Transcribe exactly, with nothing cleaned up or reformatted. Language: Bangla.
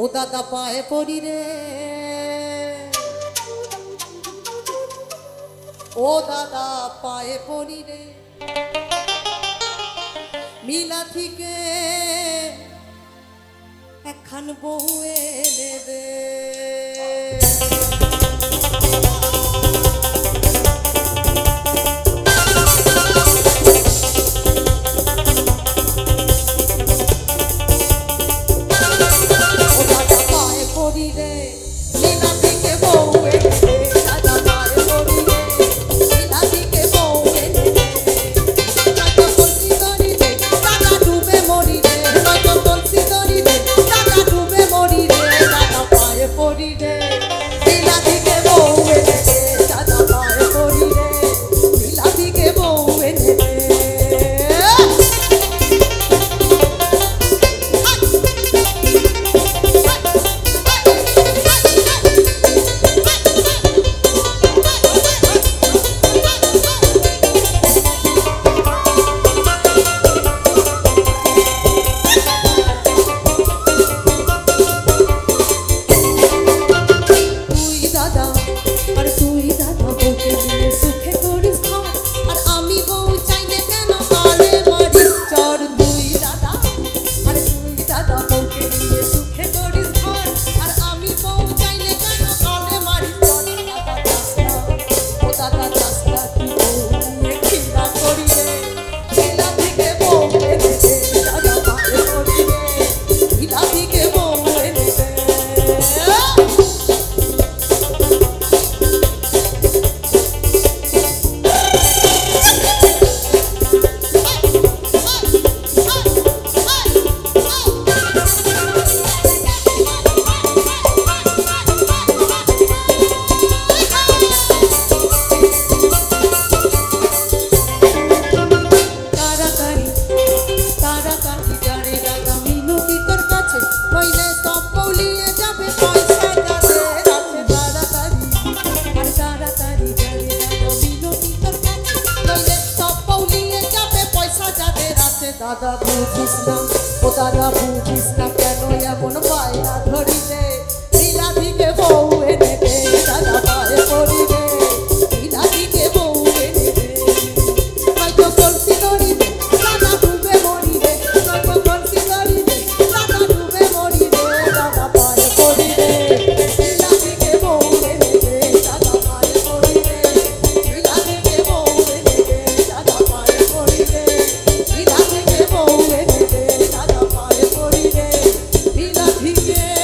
ও দাদা পায়ে পরি রে, ও দাদা পায়ে পরি রে, মিলা থেকে একখান বউ এনে দে। দাদা বুঝিস না, ও দাদা বুঝিস না কেন এমন পায়না ধরিতে, লীলা দিকে বউ এনে দে, দাদা পায়ে পরি রে, লীলা দিকে বউ এনে দে, হয়তো কলসি ধরি দে, দাদা ডুবে মরি রে, হয়তো কলসি ধরি দে, দাদা ডুবে মরি রে, দাদা পায়ে পরি রে, লীলা দিকে বউ এনে দে, দাদা পায়ে পরি রে, লীলা দিকে বউ এনে দে, দাদা পায়ে পরি রে। Yeah.